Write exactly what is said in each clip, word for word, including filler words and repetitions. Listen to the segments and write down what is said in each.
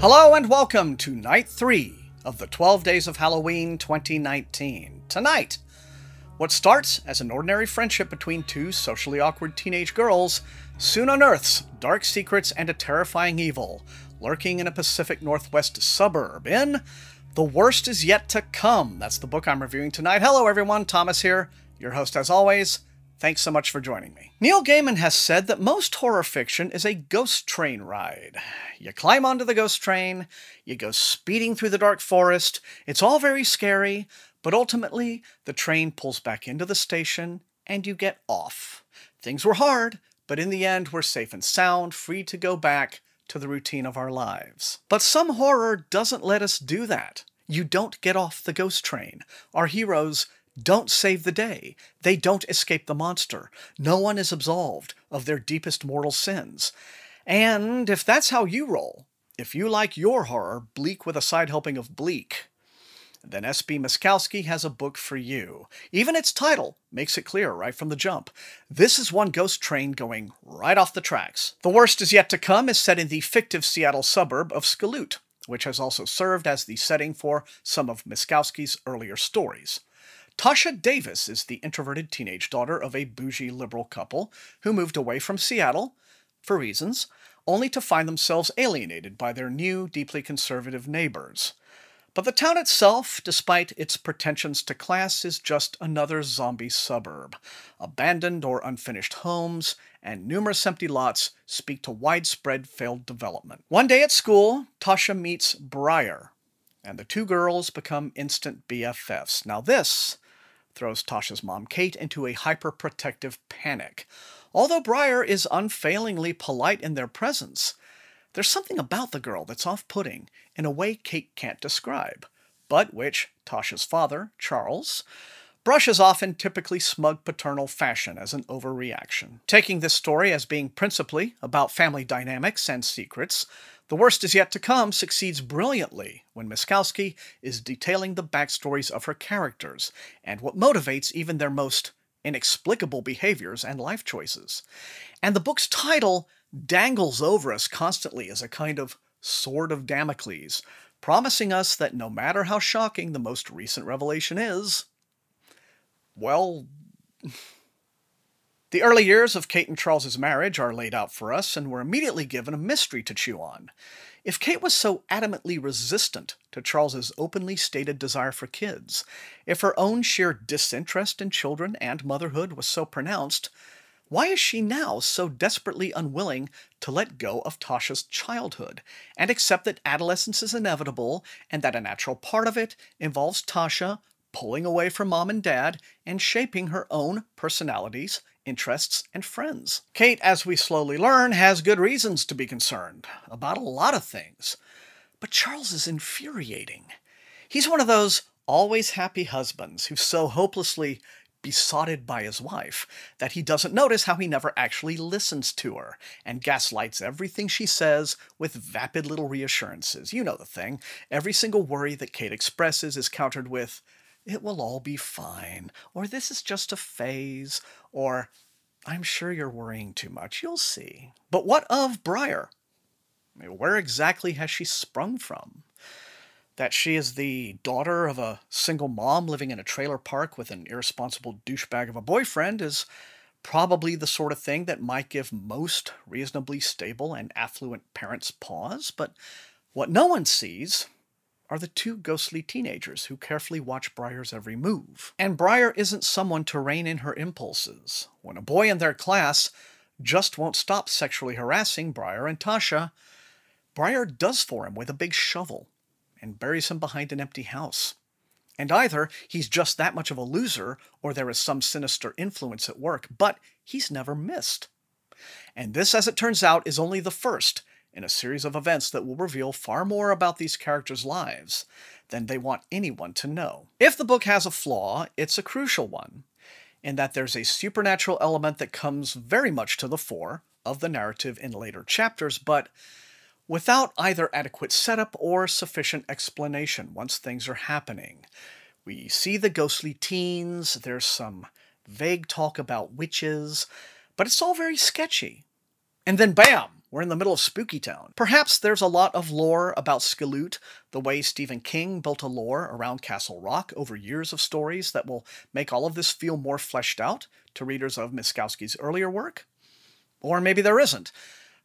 Hello and welcome to night three of the twelve Days of Halloween twenty nineteen. Tonight, what starts as an ordinary friendship between two socially awkward teenage girls soon unearths dark secrets and a terrifying evil lurking in a Pacific Northwest suburb in The Worst Is Yet to Come. That's the book I'm reviewing tonight. Hello everyone, Thomas here, your host as always. Thanks so much for joining me. Neil Gaiman has said that most horror fiction is a ghost train ride. You climb onto the ghost train, you go speeding through the dark forest, it's all very scary, but ultimately the train pulls back into the station and you get off. Things were hard, but in the end we're safe and sound, free to go back to the routine of our lives. But some horror doesn't let us do that. You don't get off the ghost train. Our heroes don't save the day. They don't escape the monster. No one is absolved of their deepest mortal sins. And if that's how you roll, if you like your horror bleak with a side helping of bleak, then S P Miskowski has a book for you. Even its title makes it clear right from the jump. This is one ghost train going right off the tracks. The Worst Is Yet to Come is set in the fictive Seattle suburb of Skaloot, which has also served as the setting for some of Miskowski's earlier stories. Tasha Davis is the introverted teenage daughter of a bougie liberal couple who moved away from Seattle, for reasons, only to find themselves alienated by their new, deeply conservative neighbors. But the town itself, despite its pretensions to class, is just another zombie suburb. Abandoned or unfinished homes and numerous empty lots speak to widespread failed development. One day at school, Tasha meets Briar, and the two girls become instant B F Fs. Now this throws Tasha's mom, Kate, into a hyper-protective panic. Although Briar is unfailingly polite in their presence, there's something about the girl that's off-putting in a way Kate can't describe, but which Tasha's father, Charles, brushes off in typically smug paternal fashion as an overreaction. Taking this story as being principally about family dynamics and secrets, The Worst Is Yet to Come succeeds brilliantly when Miskowski is detailing the backstories of her characters and what motivates even their most inexplicable behaviors and life choices. And the book's title dangles over us constantly as a kind of sword of Damocles, promising us that no matter how shocking the most recent revelation is, well, the early years of Kate and Charles's marriage are laid out for us, and we're immediately given a mystery to chew on. If Kate was so adamantly resistant to Charles's openly stated desire for kids, if her own sheer disinterest in children and motherhood was so pronounced, why is she now so desperately unwilling to let go of Tasha's childhood and accept that adolescence is inevitable and that a natural part of it involves Tasha pulling away from mom and dad, and shaping her own personalities, interests, and friends? Kate, as we slowly learn, has good reasons to be concerned about a lot of things. But Charles is infuriating. He's one of those always happy husbands who's so hopelessly besotted by his wife that he doesn't notice how he never actually listens to her and gaslights everything she says with vapid little reassurances. You know the thing. Every single worry that Kate expresses is countered with, "It will all be fine," or "This is just a phase," or "I'm sure you're worrying too much, you'll see." But what of Briar? Where exactly has she sprung from? That she is the daughter of a single mom living in a trailer park with an irresponsible douchebag of a boyfriend is probably the sort of thing that might give most reasonably stable and affluent parents pause, but what no one sees are the two ghostly teenagers who carefully watch Briar's every move. And Briar isn't someone to rein in her impulses. When a boy in their class just won't stop sexually harassing Briar and Tasha, Briar does for him with a big shovel and buries him behind an empty house. And either he's just that much of a loser or there is some sinister influence at work, but he's never missed. And this, as it turns out, is only the first in a series of events that will reveal far more about these characters' lives than they want anyone to know. If the book has a flaw, it's a crucial one, in that there's a supernatural element that comes very much to the fore of the narrative in later chapters, but without either adequate setup or sufficient explanation once things are happening. We see the ghostly teens, there's some vague talk about witches, but it's all very sketchy. And then bam! We're in the middle of Spooky Town. Perhaps there's a lot of lore about Skaloot, the way Stephen King built a lore around Castle Rock over years of stories that will make all of this feel more fleshed out to readers of Miskowski's earlier work. Or maybe there isn't.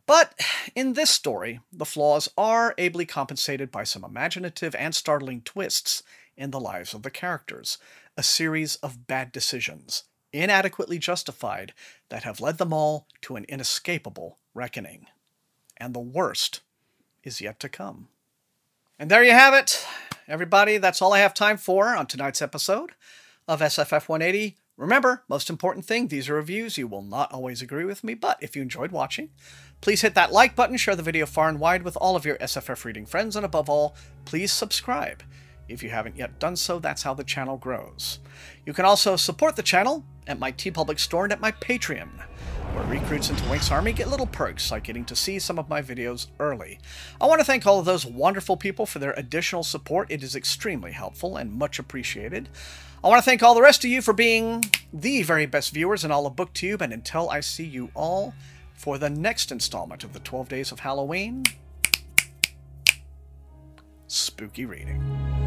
But in this story, the flaws are ably compensated by some imaginative and startling twists in the lives of the characters. A series of bad decisions, inadequately justified, that have led them all to an inescapable reckoning. And the worst is yet to come. And there you have it, everybody. That's all I have time for on tonight's episode of S F F one eighty. Remember, most important thing, these are reviews. You will not always agree with me, but if you enjoyed watching, please hit that like button, share the video far and wide with all of your S F F reading friends, and above all, please subscribe. If you haven't yet done so, that's how the channel grows. You can also support the channel at my Tee Public store and at my Patreon, where recruits into Wink's Army get little perks like getting to see some of my videos early. I want to thank all of those wonderful people for their additional support. It is extremely helpful and much appreciated. I want to thank all the rest of you for being the very best viewers in all of BookTube, and until I see you all for the next installment of the twelve Days of Halloween, spooky reading.